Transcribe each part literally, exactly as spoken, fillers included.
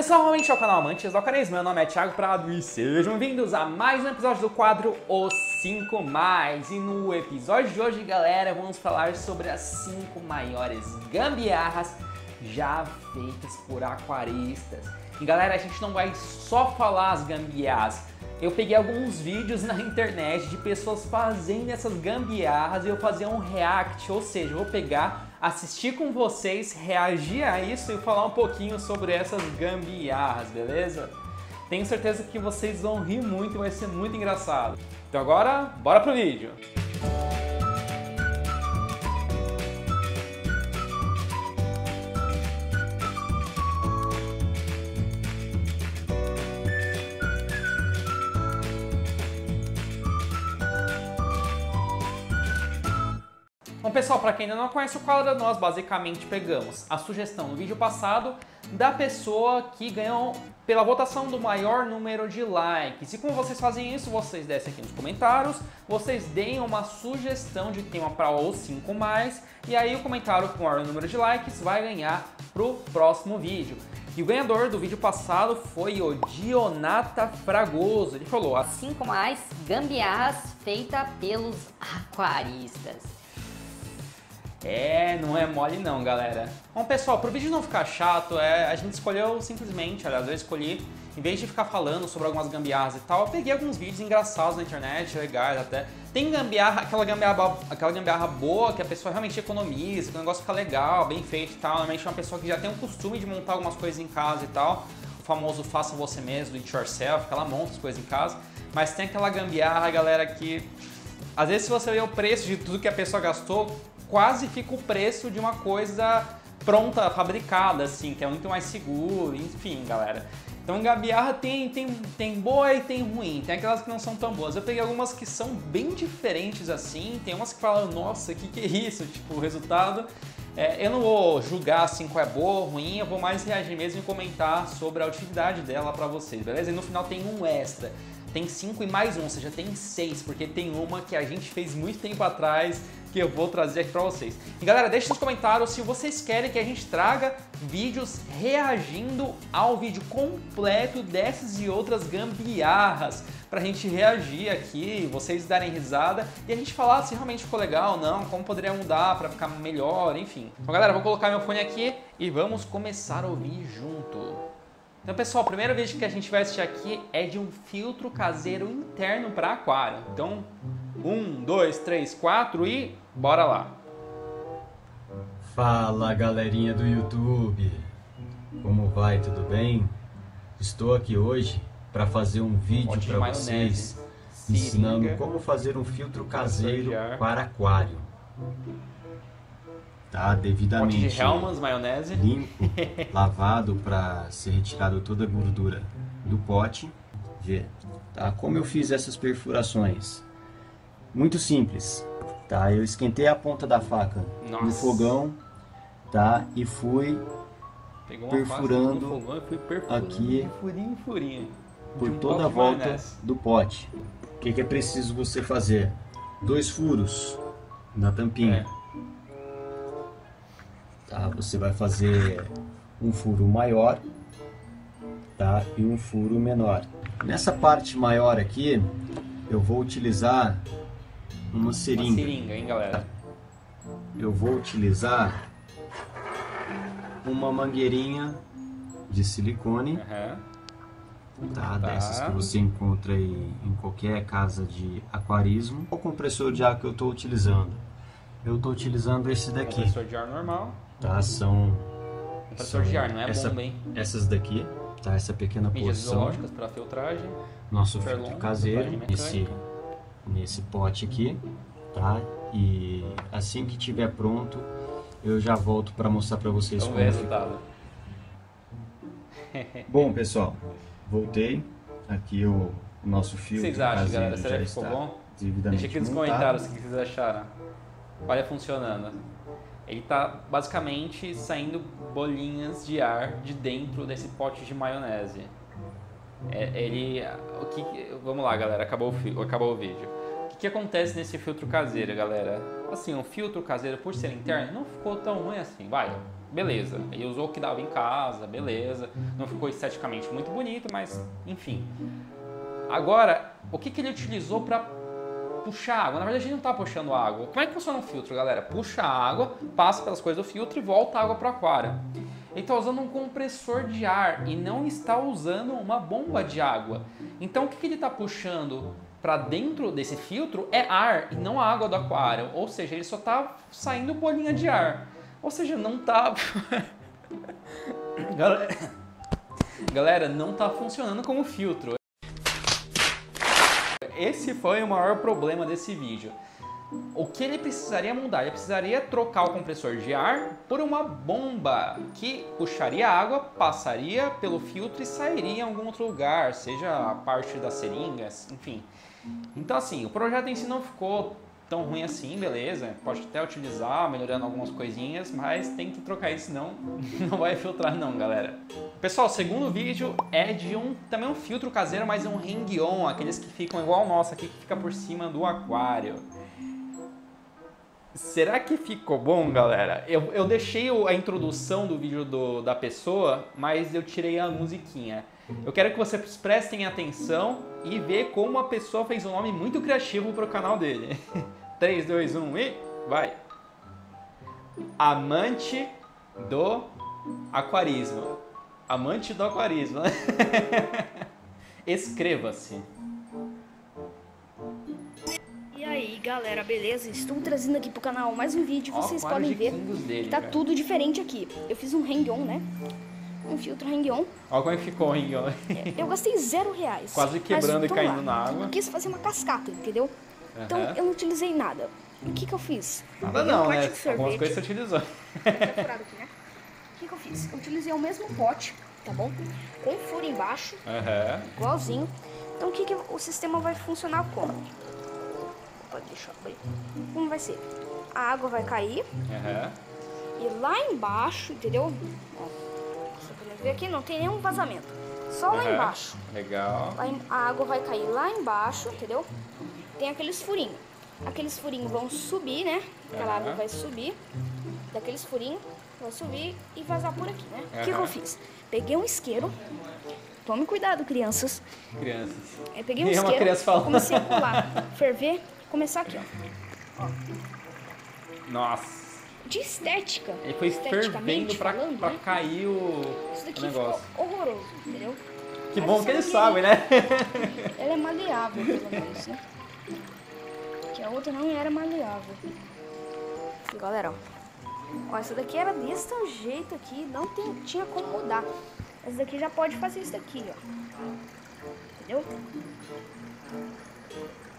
Pessoal, realmente é o canal Amantes do Aquarismo, meu nome é Thiago Prado e sejam bem-vindos a mais um episódio do quadro Os cinco mais. E no episódio de hoje, galera, vamos falar sobre as cinco maiores gambiarras já feitas por aquaristas. E galera, a gente não vai só falar as gambiarras. Eu peguei alguns vídeos na internet de pessoas fazendo essas gambiarras e eu fazia um react, ou seja, eu vou pegar, assistir com vocês, reagir a isso e falar um pouquinho sobre essas gambiarras, beleza? Tenho certeza que vocês vão rir muito e vai ser muito engraçado. Então agora, bora pro vídeo! Bom pessoal, para quem ainda não conhece o quadro, nós basicamente pegamos a sugestão no vídeo passado da pessoa que ganhou pela votação do maior número de likes. E como vocês fazem isso, vocês descem aqui nos comentários, vocês deem uma sugestão de tema para os cinco mais, e aí o comentário com o maior número de likes vai ganhar pro próximo vídeo. E o ganhador do vídeo passado foi o Dionata Fragoso. Ele falou: as cinco mais gambiarras feitas pelos aquaristas. É, não é mole não, galera. Bom, pessoal, pro vídeo não ficar chato, é, a gente escolheu simplesmente, aliás, eu escolhi, em vez de ficar falando sobre algumas gambiarras e tal, eu peguei alguns vídeos engraçados na internet, legais até. Tem gambiarra, aquela gambiarra, aquela gambiarra boa, que a pessoa realmente economiza, que o negócio fica legal, bem feito e tal. Normalmente é uma pessoa que já tem o costume de montar algumas coisas em casa e tal. O famoso faça você mesmo, do it yourself, que ela monta as coisas em casa. Mas tem aquela gambiarra, galera, que às vezes se você ver o preço de tudo que a pessoa gastou, quase fica o preço de uma coisa pronta, fabricada, assim, que é muito mais seguro, enfim, galera. Então, gambiarra tem, tem, tem boa e tem ruim, tem aquelas que não são tão boas. Eu peguei algumas que são bem diferentes, assim, tem umas que falam, nossa, que que é isso? Tipo, o resultado... É, eu não vou julgar, assim, qual é boa ou ruim, eu vou mais reagir mesmo e comentar sobre a utilidade dela pra vocês, beleza? E no final tem um extra. Tem cinco e mais um, ou seja, tem seis, porque tem uma que a gente fez muito tempo atrás que eu vou trazer aqui pra vocês. E galera, deixa nos comentários se vocês querem que a gente traga vídeos reagindo ao vídeo completo dessas e outras gambiarras, pra gente reagir aqui, vocês darem risada e a gente falar se realmente ficou legal ou não, como poderia mudar pra ficar melhor, enfim. Então galera, vou colocar meu fone aqui e vamos começar a ouvir junto. Então pessoal, o primeiro vídeo que a gente vai assistir aqui é de um filtro caseiro interno para aquário. Então, um, dois, três, quatro e bora lá! Fala galerinha do YouTube! Como vai? Tudo bem? Estou aqui hoje para fazer um vídeo um para vocês seringa, ensinando como fazer um filtro caseiro para aquário. Tá devidamente de Helmans, maionese. Limpo, lavado para ser retirado toda a gordura do pote. Tá, como eu fiz essas perfurações? Muito simples. Tá, eu esquentei a ponta da faca Nossa. no fogão, tá, e fui perfurando, fogão, e fui perfurando aqui furinho, furinho. por um toda a volta maionese. do pote. O que, que é preciso você fazer? Dois furos na tampinha. É. Tá, você vai fazer um furo maior, tá, e um furo menor. Nessa parte maior aqui, eu vou utilizar uma seringa. Uma seringa, hein, galera? Eu vou utilizar uma mangueirinha de silicone, uhum. tá, tá. dessas que você encontra em, em qualquer casa de aquarismo. Qual compressor de ar que eu estou utilizando? Eu estou utilizando esse daqui. Compressor de ar normal. Tá, são, são de ar, não é essa, bomba, hein? essas daqui, tá, essa pequena porção para filtragem, nosso filtro caseiro nesse, nesse pote aqui, tá, e assim que tiver pronto eu já volto para mostrar para vocês então, como é resultado. Bom pessoal, voltei aqui o nosso filtro vocês acham, caseiro galera? Será que ficou bom? Deixa aqui nos comentários o que vocês acharam, olha funcionando. Ele tá basicamente saindo bolinhas de ar de dentro desse pote de maionese. É, ele, o que, vamos lá, galera, acabou o, acabou o vídeo. O que que acontece nesse filtro caseiro, galera? Assim, o filtro caseiro, por ser interno, não ficou tão ruim assim, vai, beleza. Ele usou o que dava em casa, beleza. Não ficou esteticamente muito bonito, mas enfim. Agora, o que, que ele utilizou para puxar água? Na verdade, a gente não está puxando água. Como é que funciona um filtro, galera? Puxa a água, passa pelas coisas do filtro e volta a água para o aquário. Ele está usando um compressor de ar e não está usando uma bomba de água. Então, o que, que ele está puxando para dentro desse filtro é ar e não a água do aquário. Ou seja, ele só está saindo bolinha de ar. Ou seja, não está... Galera... Galera, não está funcionando como filtro. Esse foi o maior problema desse vídeo. O que ele precisaria mudar? Ele precisaria trocar o compressor de ar por uma bomba que puxaria a água, passaria pelo filtro e sairia em algum outro lugar, seja a parte das seringas, enfim. Então assim, o projeto em si não ficou tão ruim assim, beleza? Pode até utilizar, melhorando algumas coisinhas, mas tem que trocar isso, senão não vai filtrar não, galera. Pessoal, o segundo vídeo é de um, também um filtro caseiro, mas é um ring-on, aqueles que ficam igual o nosso aqui, que fica por cima do aquário. Será que ficou bom, galera? Eu, eu deixei a introdução do vídeo do, da pessoa, mas eu tirei a musiquinha. Eu quero que vocês prestem atenção e ver como a pessoa fez um nome muito criativo para o canal dele. três, dois, um e vai! Amante do Aquarismo. Amante do Aquarismo. Inscreva-se. Galera, beleza? Estou trazendo aqui pro canal mais um vídeo. Ó, vocês podem ver dele, que tá cara. Tudo diferente aqui. Eu fiz um hang-on, né? Um filtro hang-on. Olha como é que ficou o hang-on. É, eu gastei zero reais. Quase quebrando mas, e caindo lá, na água. Eu quis fazer uma cascata, entendeu? Uhum. Então eu não utilizei nada. O que que eu fiz? Nada eu não, um né? De algumas coisas você utilizou. Aqui, né? O que que eu fiz? Eu utilizei o mesmo pote, tá bom? Com furo embaixo, uhum. Igualzinho. Então o que que o sistema vai funcionar como? Deixa eu abrir. Como vai ser? A água vai cair. Uhum. E lá embaixo, entendeu? Ó, você pode ver aqui, não tem nenhum vazamento. Só uhum. Lá embaixo. Legal. A água vai cair lá embaixo, entendeu? Tem aqueles furinhos. Aqueles furinhos vão subir, né? Aquela uhum. Água vai subir. Daqueles furinhos, vai subir e vazar por aqui, né? O uhum. Que, que eu fiz? Peguei um isqueiro. Tome cuidado, crianças. Crianças. Eu peguei um e isqueiro, criança comecei a pular, ferver. Começar aqui, ó. Ó. Nossa. De estética. Ele foi fervendo pra, falando, pra né? Cair o, isso daqui o negócio. Ficou horroroso, entendeu? Que mas bom que ele sabe, né? Ela é maleável, pelo menos, né? Que a outra não era maleável. E, galera, ó. Ó, essa daqui era desse jeito aqui, não tem, tinha como mudar. Essa daqui já pode fazer isso daqui, ó. Entendeu?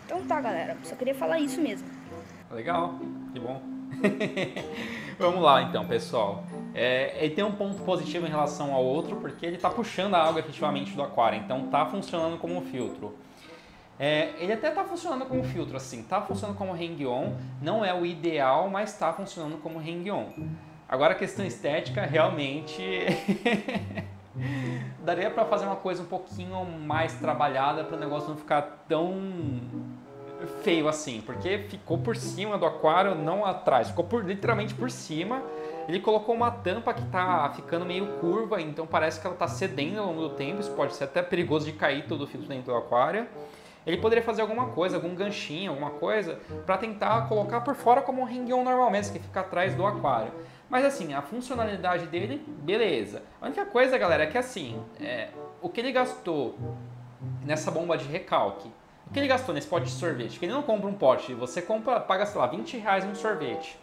Então tá, galera, só queria falar isso mesmo. Legal, que bom. Vamos lá então, pessoal. É, ele tem um ponto positivo em relação ao outro, porque ele tá puxando a água efetivamente do aquário, então tá funcionando como um filtro. É, ele até tá funcionando como filtro, assim, tá funcionando como hang-on, não é o ideal, mas tá funcionando como hang-on. Agora a questão estética, realmente... Daria pra fazer uma coisa um pouquinho mais trabalhada para o negócio não ficar tão... feio assim, porque ficou por cima do aquário, não atrás, ficou por, literalmente por cima. Ele colocou uma tampa que tá ficando meio curva, então parece que ela tá cedendo ao longo do tempo, isso pode ser até perigoso de cair todo o filtro dentro do aquário. Ele poderia fazer alguma coisa, algum ganchinho, alguma coisa, para tentar colocar por fora como um hang-on normal mesmo, que fica atrás do aquário. Mas assim, a funcionalidade dele, beleza. A única coisa, galera, é que assim, é, o que ele gastou nessa bomba de recalque, o que ele gastou nesse pote de sorvete? Que ele não compra um pote, você compra, paga, sei lá, vinte reais um sorvete.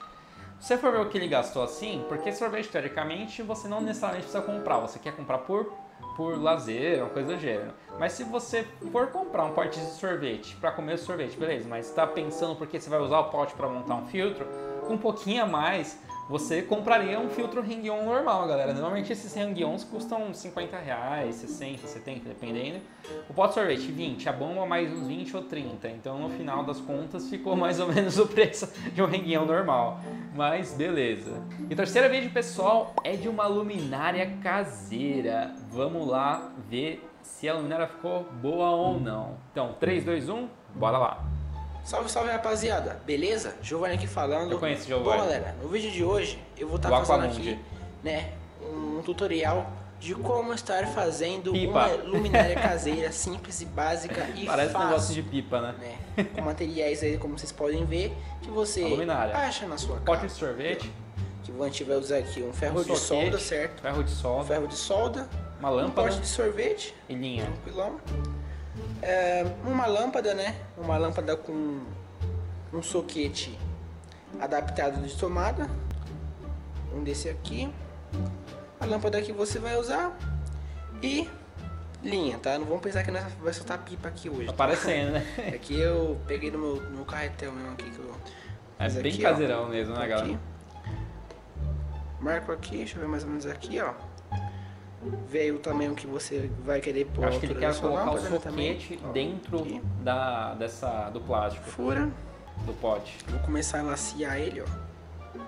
Se você for ver o que ele gastou assim, porque sorvete, teoricamente, você não necessariamente precisa comprar. Você quer comprar por, por lazer, uma coisa do gênero. Mas se você for comprar um pote de sorvete para comer o sorvete, beleza. Mas está pensando porque você vai usar o pote para montar um filtro, com um pouquinho a mais, você compraria um filtro hang-on normal, galera. Normalmente esses hang-ons custam cinquenta reais, sessenta, setenta, dependendo. O pote de sorvete, vinte, a bomba mais uns vinte ou trinta. Então, no final das contas, ficou mais ou menos o preço de um hang-on normal. Mas, beleza. E o terceiro vídeo, pessoal, é de uma luminária caseira. Vamos lá ver se a luminária ficou boa ou não. Então, três, dois, um, bora lá. Salve, salve rapaziada, beleza? Giovanni aqui falando. Eu conheço o Giovanni. Bom galera, no vídeo de hoje eu vou estar tá fazendo aqui, né, um tutorial de como estar fazendo pipa. Uma luminária caseira simples e básica e parece fácil. Parece um negócio de pipa, né? né? Com materiais aí, como vocês podem ver, que você acha na sua casa. Pote de sorvete. Que a gente vai usar aqui um ferro um de sorvete, solda, certo? Ferro de solda. Um ferro de solda. Uma lâmpada. Um pote de sorvete. E linha. Tranquilão. É, uma lâmpada, né? Uma lâmpada com um soquete adaptado de tomada. Um desse aqui. A lâmpada que você vai usar e linha, tá? Não vamos pensar que nós vai soltar pipa aqui hoje. Tá parecendo, né? Aqui eu peguei no meu no carretel mesmo aqui. Que eu... É bem aqui, caseirão ó, mesmo, né, galera? Aqui. Marco aqui, deixa eu ver mais ou menos aqui, ó. Veio o tamanho que você vai querer pôr. Acho que ele quer colocar lâmpada, o soquete ó, dentro aqui. da, dessa, do plástico. Fura. Do pote. Vou começar a laciar ele, ó.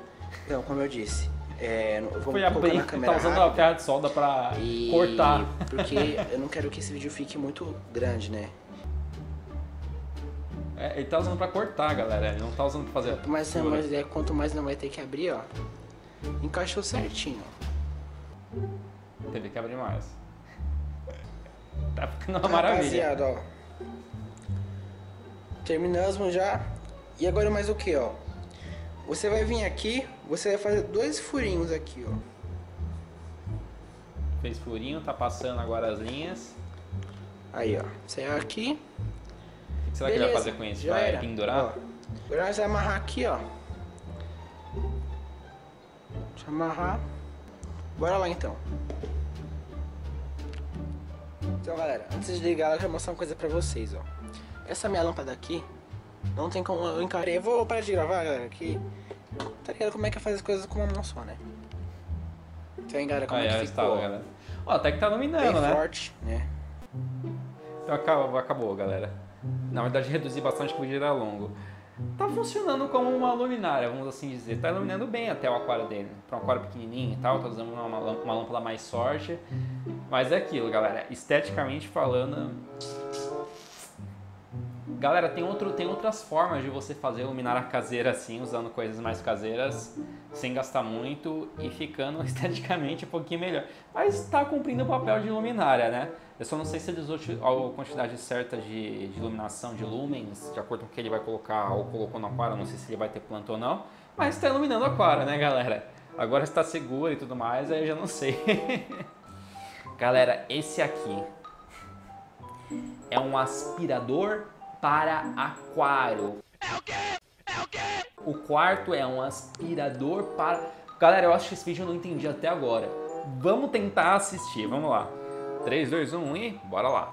Então, como eu disse... É, eu vou abrir, na câmera tá usando rápida, a ferra de solda pra e... cortar. Porque eu não quero que esse vídeo fique muito grande, né? É, ele tá usando pra cortar, galera. Ele não tá usando pra fazer... Mas, mas é, quanto mais não vai ter que abrir, ó. Encaixou certinho. Teve que abrir mais. Tá ficando uma maravilha. Rapaziada, ó. Terminamos já. E agora mais o que, ó? Você vai vir aqui, você vai fazer dois furinhos aqui, ó. Fez furinho, tá passando agora as linhas. Aí, ó. Você vai aqui. O que será Beleza. que ele vai fazer com isso? Já vai era. pendurar? Ó, agora nós vamos amarrar aqui, ó. Deixa eu amarrar. Bora lá, então. Então, galera, antes de ligar, eu vou mostrar uma coisa pra vocês, ó. Essa minha lâmpada aqui... Não tem como eu encarei. Eu vou parar de gravar, galera, que... Tá ligado como é que faz as coisas com uma mão só, né? Então, hein, galera, como Aí, é que ficou. Ó, tá, ó, até que tá iluminando, né? Bem forte, né? Então, acabou, acabou, galera. Na verdade, reduzi bastante porque era longo. Tá funcionando como uma luminária, vamos assim dizer. Tá iluminando bem até o aquário dele. Pra um aquário pequenininho e tal, tá usando uma, uma lâmpada mais forte. Mas é aquilo, galera. Esteticamente falando... Galera, tem, outro, tem outras formas de você fazer luminária caseira assim, usando coisas mais caseiras, sem gastar muito e ficando esteticamente um pouquinho melhor. Mas está cumprindo o papel de luminária, né? Eu só não sei se eles usam a quantidade certa de, de iluminação, de lumens, de acordo com o que ele vai colocar ou colocou no aquário, não sei se ele vai ter planta ou não. Mas está iluminando o aquário, né, galera? Agora está seguro e tudo mais, aí eu já não sei. Galera, esse aqui é um aspirador... para aquário. É o quê? É o quê? O quarto é um aspirador para... Galera, eu acho que esse vídeo eu não entendi até agora. Vamos tentar assistir, vamos lá. três, dois, um e bora lá.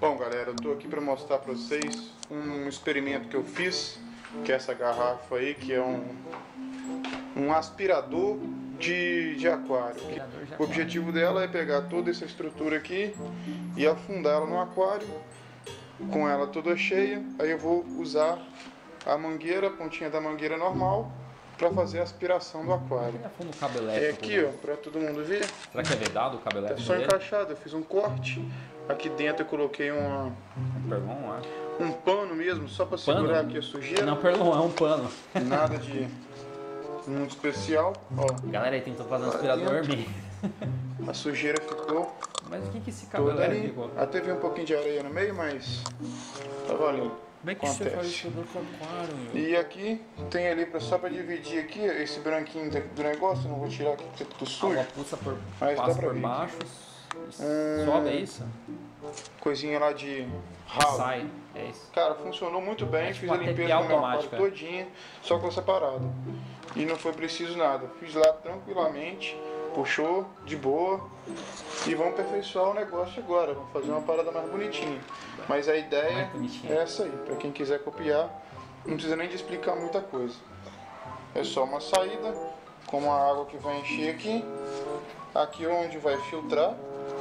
Bom, galera, eu tô aqui para mostrar para vocês um experimento que eu fiz, que é essa garrafa aí, que é um, um aspirador de, de aquário. Aspirador de aquário. O objetivo dela é pegar toda essa estrutura aqui e afundar ela no aquário. Com ela toda cheia, aí eu vou usar a mangueira, a pontinha da mangueira normal, para fazer a aspiração do aquário. É aqui, ó, para todo mundo ver. Será que é vedado o cabelete? Tá só encaixado, eu fiz um corte. Aqui dentro eu coloquei uma, um pano mesmo, só para segurar aqui a sujeira. Não, perlon, é um pano. Nada de muito especial. Ó, galera, aí tentou fazer um aspirador bem. A sujeira ficou. Mas o que que esse cabelo ali ficou? Até vi um pouquinho de areia no meio, mas tá valendo. Como é que você faz isso do aquário, meu? E aqui tem ali pra, só pra dividir aqui esse branquinho do negócio, eu não vou tirar aqui porque tudo sujo. Ah, passa por, mas passa dá pra por baixo, hum, sobe, é isso? Coisinha lá de ralo. Sai, é isso. Cara, funcionou muito bem, é tipo fiz a limpeza do meu aquário todinha, só com essa parada. E não foi preciso nada, fiz lá tranquilamente. Puxou, de boa, e vamos aperfeiçoar o negócio agora, vamos fazer uma parada mais bonitinha. Mas a ideia é essa aí, para quem quiser copiar, não precisa nem de explicar muita coisa. É só uma saída, com a água que vai encher aqui, aqui onde vai filtrar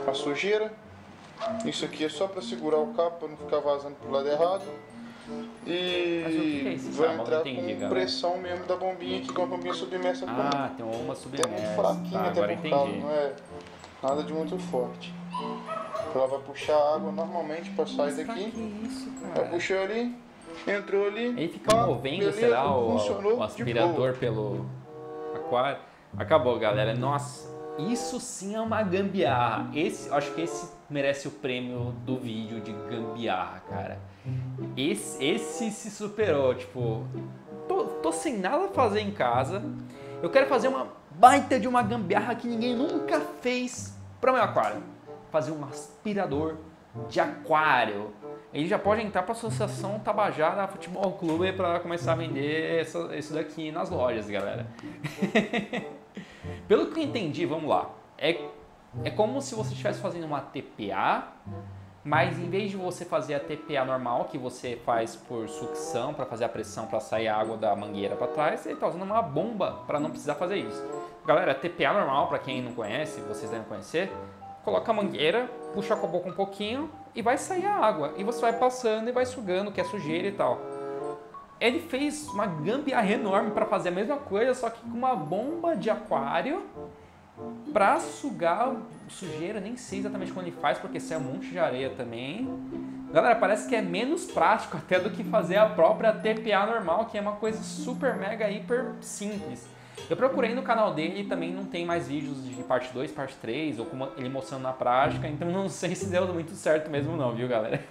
a sujeira. Isso aqui é só para segurar o cabo, para não ficar vazando para o lado errado. E é vai entrar entendi, com pressão galera. mesmo da bombinha aqui, com a bombinha submersa. Ah, tem uma submersa. É muito fraquinha, tá, até por causa, não é nada de muito forte. Ela vai puxar a água normalmente pra sair daqui. Ela puxou ali, entrou ali. Ele fica pá, movendo, beleza, será o, o aspirador pelo aquário. Acabou, galera. Nossa, isso sim é uma gambiarra. Esse, acho que esse merece o prêmio do vídeo de gambiarra, cara. Esse, esse se superou, tipo... Tô, tô sem nada a fazer em casa. Eu quero fazer uma baita de uma gambiarra que ninguém nunca fez para o meu aquário. Fazer um aspirador de aquário. Ele já pode entrar para a Associação Tabajara Futebol Clube para começar a vender essa, isso daqui nas lojas, galera. Pelo que eu entendi, vamos lá. É, é como se você estivesse fazendo uma T P A, mas em vez de você fazer a T P A normal, que você faz por sucção para fazer a pressão para sair a água da mangueira para trás, ele está usando uma bomba para não precisar fazer isso. Galera, T P A normal, para quem não conhece, vocês devem conhecer, coloca a mangueira, puxa com a boca um pouquinho e vai sair a água. E você vai passando e vai sugando, que é sujeira e tal. Ele fez uma gambiarra enorme para fazer a mesma coisa, só que com uma bomba de aquário para sugar sujeira. Nem sei exatamente como ele faz, porque sai um monte de areia também. Galera, parece que é menos prático até do que fazer a própria T P A normal, que é uma coisa super, mega, hiper simples. Eu procurei no canal dele e também não tem mais vídeos de parte dois, parte três, ou como ele mostrando na prática, então não sei se deu muito certo mesmo não, viu, galera?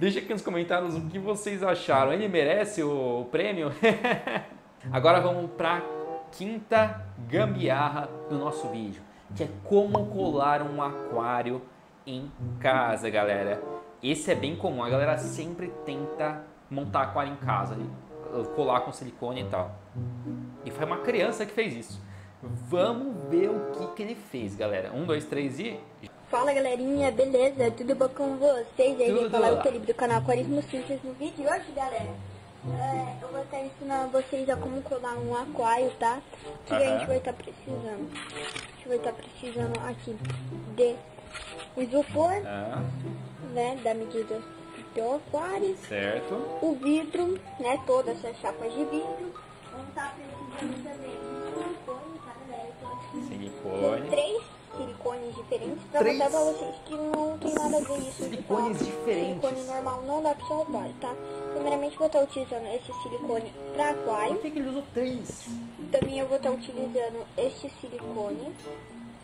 Deixa aqui nos comentários o que vocês acharam. Ele merece o prêmio? Agora vamos para a quinta gambiarra do nosso vídeo, que é como colar um aquário em casa, galera. Esse é bem comum, a galera sempre tenta montar aquário em casa, colar com silicone e tal. E foi uma criança que fez isso. Vamos ver o que, que ele fez, galera. Um, dois, três e... Fala, galerinha, beleza? Tudo bom com vocês? Aí vem falar o Felipe do canal Aquarismo Simples no vídeo. E hoje, galera, é, eu vou estar ensinando vocês a como colar um aquário, tá? Que uhum. a gente vai estar precisando. A gente vai estar precisando aqui de o isopor, uhum. né, da medida do aquário. Certo. O vidro, né, todas as chapas de vidro. Vamos estar precisando também de silicone, tá, galera? Silicone. Três silicones diferentes pra três. mostrar pra vocês que não tem nada a ver isso. Silicones de diferentes. Silicone normal não dá pra salvar, tá? Primeiramente, vou estar utilizando esse silicone pra aquário. Por que ele usou três? Também eu vou estar utilizando este silicone.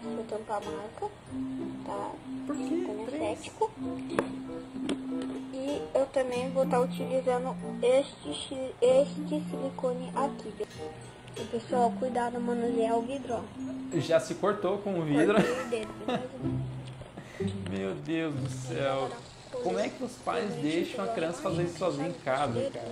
Vou tampar a marca, tá? Por que? Silicone acético. E eu também vou estar utilizando este, este silicone aqui. E, pessoal, cuidado, manusear o vidro. Já se cortou com o vidro. Meu Deus do céu. Como é que os pais deixam a criança fazer isso sozinha em casa, cara?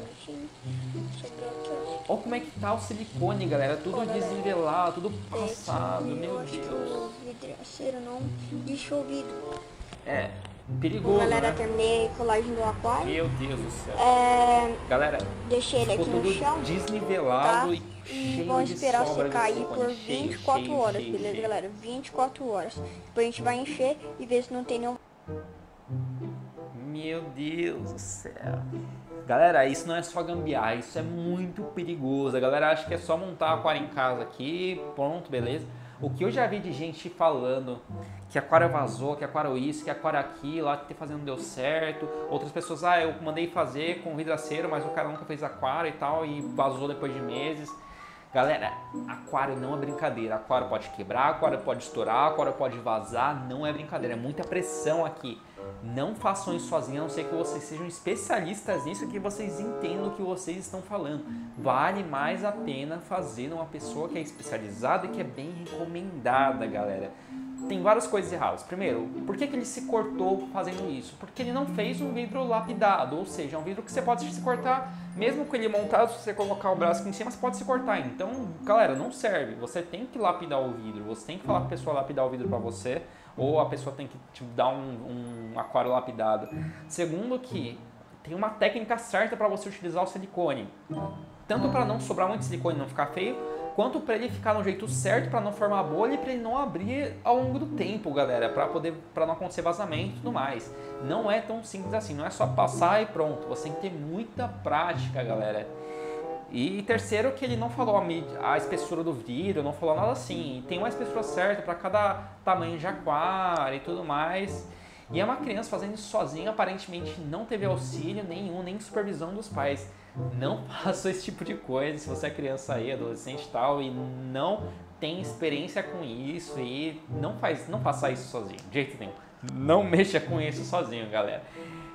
Olha como é que tá o silicone, galera. Tudo desnivelado, tudo passado. Meu Deus. Vidraceiro não dissolvido. É. Perigoso, galera, né? Também colagem do aquário. Meu Deus do céu. É... Galera, deixei ele aqui no chão. Desnivelado, tá? E, e vamos esperar secar aí por vinte e quatro horas, cheio, beleza, cheio. galera? vinte e quatro horas. Depois a gente vai encher e ver se não tem nenhum. Meu Deus do céu. Galera, isso não é só gambiarra, isso é muito perigoso. A galera acha que é só montar aquário em casa aqui, pronto, beleza. O que eu já vi de gente falando que aquário vazou, que aquário isso, que aquário aquilo, lá que fazendo não deu certo. Outras pessoas, ah, eu mandei fazer com vidraceiro, mas o cara nunca fez aquário e tal, e vazou depois de meses. Galera, aquário não é brincadeira. Aquário pode quebrar, aquário pode estourar, aquário pode vazar, não é brincadeira. É muita pressão aqui. Não façam isso sozinhos, a não ser que vocês sejam especialistas nisso, que vocês entendam o que vocês estão falando. Vale mais a pena fazer uma pessoa que é especializada e que é bem recomendada, galera. Tem várias coisas erradas. Primeiro, por que que ele se cortou fazendo isso? Porque ele não fez um vidro lapidado, ou seja, é um vidro que você pode se cortar, mesmo com ele montado, se você colocar o braço aqui em cima, você pode se cortar. Então, galera, não serve. Você tem que lapidar o vidro, você tem que falar para a pessoa lapidar o vidro para você, ou a pessoa tem que te dar um, um aquário lapidado. Segundo que tem uma técnica certa para você utilizar o silicone. Tanto para não sobrar muito silicone e não ficar feio, quanto para ele ficar no jeito certo, para não formar bolha e para ele não abrir ao longo do tempo, galera, para poder, para não acontecer vazamento e tudo mais. Não é tão simples assim, não é só passar e pronto. Você tem que ter muita prática, galera. E terceiro, que ele não falou a, a espessura do vidro, não falou nada assim. Tem uma espessura certa para cada tamanho de aquário e tudo mais. E é uma criança fazendo isso sozinha, aparentemente não teve auxílio nenhum, nem supervisão dos pais. Não faça esse tipo de coisa se você é criança aí, adolescente e tal, e não tem experiência com isso, e não faz, não faça isso sozinho, de jeito nenhum. Não mexa com isso sozinho, galera.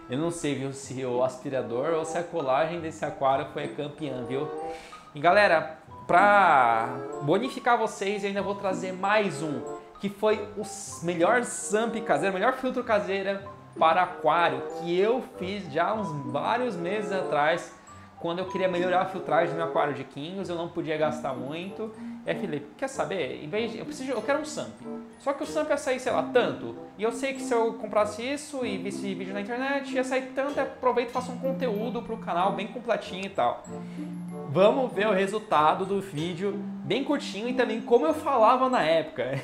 Eu não sei, viu, se o aspirador ou se a colagem desse aquário foi campeã, viu? E galera, pra bonificar vocês, eu ainda vou trazer mais um, que foi o melhor SAMP caseiro, o melhor filtro caseiro para aquário, que eu fiz já uns vários meses atrás, quando eu queria melhorar a filtragem do meu aquário de quinhos, eu não podia gastar muito. É, Felipe, quer saber? Em vez de, eu, preciso, eu quero um SAMP. Só que o SAMP ia sair, sei lá, tanto. E eu sei que se eu comprasse isso e visse vídeo na internet, ia sair tanto. Aproveito e faço um conteúdo para o canal bem completinho e tal. Vamos ver o resultado do vídeo bem curtinho e também como eu falava na época.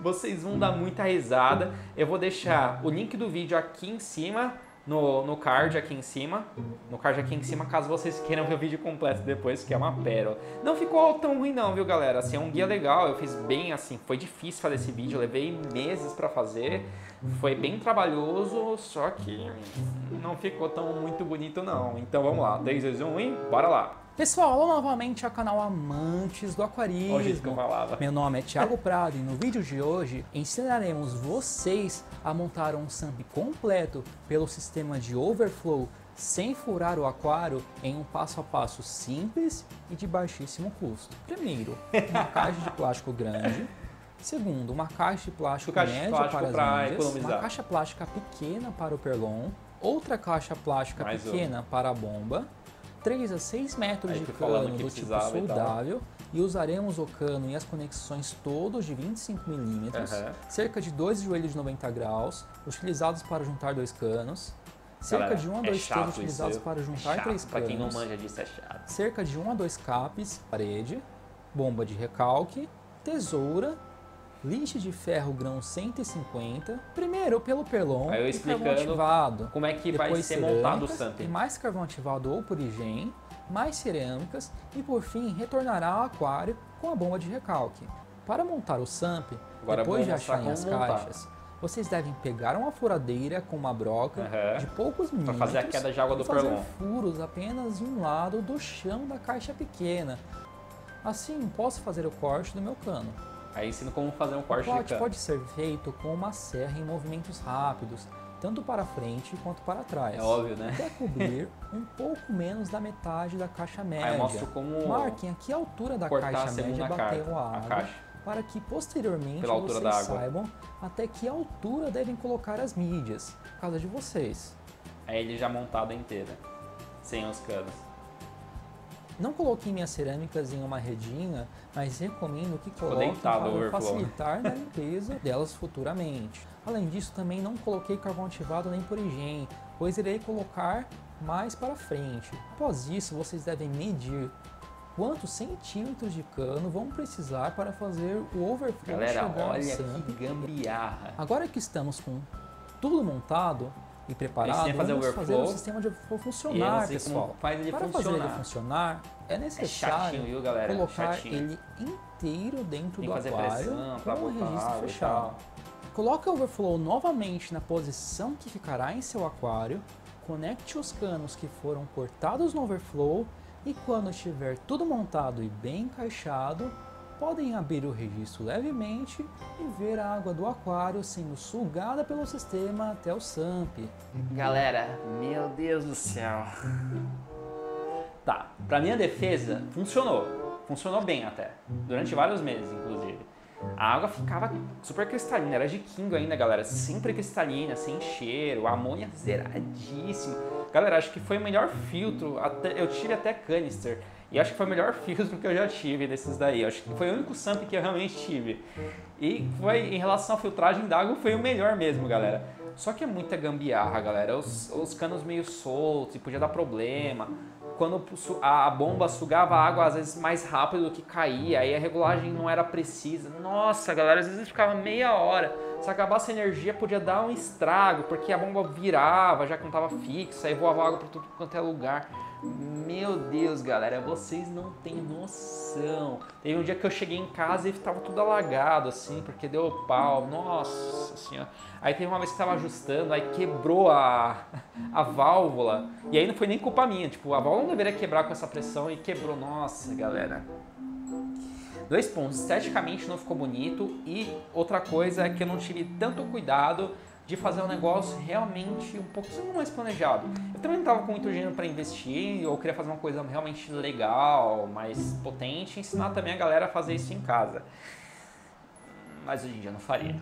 Vocês vão dar muita risada. Eu vou deixar o link do vídeo aqui em cima. No, no card aqui em cima, no card aqui em cima, caso vocês queiram ver o vídeo completo depois, que é uma pérola. Não ficou tão ruim não, viu, galera? Assim, é um guia legal, eu fiz bem assim, foi difícil fazer esse vídeo, eu levei meses pra fazer, foi bem trabalhoso, só que não ficou tão muito bonito não. Então vamos lá, três, dois, um e bora lá! Pessoal, olá novamente ao canal Amantes do Aquarismo. Hoje que eu falava. Meu nome é Thiago Prado e no vídeo de hoje ensinaremos vocês a montar um SAMP completo pelo sistema de overflow sem furar o aquário em um passo a passo simples e de baixíssimo custo. Primeiro, uma caixa de plástico grande. Segundo, uma caixa de plástico caixa médio de plástico para as médias. Uma caixa plástica pequena para o perlon. Outra caixa plástica Mais pequena um. para a bomba. três a seis metros Aí de cano do tipo soldável e, e usaremos o cano e as conexões todos de vinte e cinco milímetros, uhum. cerca de dois joelhos de noventa graus, utilizados para juntar dois canos, cerca Galera, de um a dois é canos utilizados isso. para juntar é três canos, quem não manja disso é chato. cerca de um a dois capes, parede, bomba de recalque, tesoura, lixe de ferro grão cento e cinquenta, primeiro pelo perlon eu e carvão ativado, como é que depois vai ser montado o SAMP, e mais carvão ativado ou purigem, mais cerâmicas e por fim retornará ao aquário com a bomba de recalque. Para montar o SAMP, Agora depois de acharem as montar. caixas, vocês devem pegar uma furadeira com uma broca uhum. de poucos milímetros para fazer a queda de água do fazer perlon. furos apenas de um lado do chão da caixa pequena, assim posso fazer o corte do meu cano. Aí ensino como fazer um corte de cano. O corte pode ser feito com uma serra em movimentos rápidos, tanto para frente quanto para trás. É óbvio, né? Até cobrir um pouco menos da metade da caixa média. Aí eu mostro como marquem aqui a altura da caixa média bater com a água, para que posteriormente vocês saibam até que altura devem colocar as mídias, caso de vocês. Aí ele já montada inteira, sem os canos. Não coloquei minhas cerâmicas em uma redinha, mas recomendo que coloquem para facilitar na limpeza delas futuramente. Além disso, também não coloquei carvão ativado nem purigem, pois irei colocar mais para frente. Após isso, vocês devem medir quantos centímetros de cano vão precisar para fazer o overflow. Galera, olha que gambiarra! Agora que estamos com tudo montado, e preparado, vamos fazer, overflow, fazer o sistema de overflow funcionar, pessoal. Faz ele Para funcionar. fazer ele funcionar, é necessário é chatinho, viu, colocar chatinho. ele inteiro dentro Tem do aquário com o registro fechado. Coloque o overflow novamente na posição que ficará em seu aquário, conecte os canos que foram cortados no overflow e quando estiver tudo montado e bem encaixado, podem abrir o registro levemente e ver a água do aquário sendo sugada pelo sistema até o SAMP. Galera, meu Deus do céu. Tá, pra minha defesa, funcionou. Funcionou bem até, durante vários meses, inclusive. A água ficava super cristalina, era de quingo ainda, galera. Sempre cristalina, sem cheiro, a amônia zeradíssima. Galera, acho que foi o melhor filtro, até, eu tive até canister. E acho que foi o melhor filtro que eu já tive desses daí. Acho que foi o único SAMP que eu realmente tive. E foi, em relação à filtragem d'água, foi o melhor mesmo, galera. Só que é muita gambiarra, galera. Os, os canos meio soltos e podia dar problema. Quando a, a bomba sugava a água, às vezes, mais rápido do que caía. Aí a regulagem não era precisa. Nossa, galera, às vezes ficava meia hora. Se acabasse a energia, podia dar um estrago, porque a bomba virava, já que não estava fixa, aí voava água para tudo quanto é lugar. Meu Deus, galera, vocês não têm noção. Teve um dia que eu cheguei em casa e tava tudo alagado, assim, porque deu pau. Nossa senhora. Aí teve uma vez que tava ajustando, aí quebrou a, a válvula. E aí não foi nem culpa minha, tipo, a válvula não deveria quebrar com essa pressão e quebrou. Nossa, galera. Dois pontos, esteticamente não ficou bonito. E outra coisa é que eu não tive tanto cuidado de fazer um negócio realmente um pouquinho mais planejado. Eu também não estava com muito dinheiro para investir, eu queria fazer uma coisa realmente legal, mais potente, ensinar também a galera a fazer isso em casa. Mas hoje em dia eu não faria.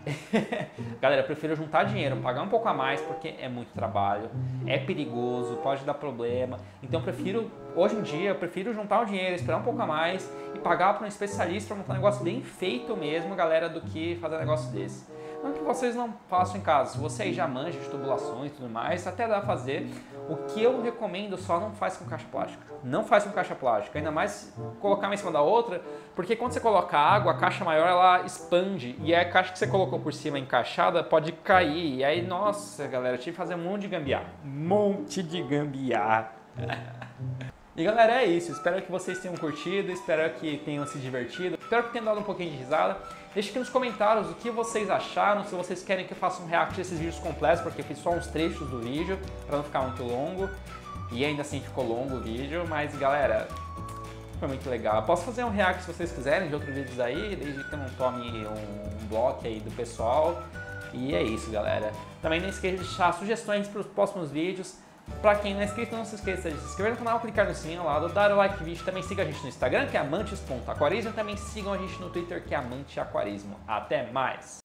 Galera, eu prefiro juntar dinheiro, pagar um pouco a mais, porque é muito trabalho, é perigoso, pode dar problema. Então eu prefiro, hoje em dia, eu prefiro juntar o dinheiro, esperar um pouco a mais e pagar para um especialista para montar um negócio bem feito mesmo, galera, do que fazer um negócio desse. Não que vocês não façam em casa, se vocês já manjam de tubulações e tudo mais, até dá a fazer. O que eu recomendo só não faz com caixa plástica. Não faz com caixa plástica, ainda mais colocar uma em cima da outra, porque quando você coloca água, a caixa maior ela expande e a caixa que você colocou por cima encaixada pode cair. E aí, nossa, galera, eu tive que fazer um monte de gambiarra. Monte de gambiarra. E galera, é isso. Espero que vocês tenham curtido, espero que tenham se divertido, espero que tenham dado um pouquinho de risada. Deixe aqui nos comentários o que vocês acharam, se vocês querem que eu faça um react desses vídeos completos, porque eu fiz só uns trechos do vídeo, para não ficar muito longo. E ainda assim ficou longo o vídeo, mas galera, foi muito legal. Eu posso fazer um react se vocês quiserem de outros vídeos aí, desde que eu não tome um bloco aí do pessoal. E é isso, galera. Também não esqueça de deixar sugestões para os próximos vídeos. Pra quem não é inscrito, não se esqueça de se inscrever no canal, clicar no sininho ao lado, dar o like no vídeo, também siga a gente no Instagram, que é amantes ponto aquarismo, e também sigam a gente no Twitter, que é amante aquarismo. Até mais!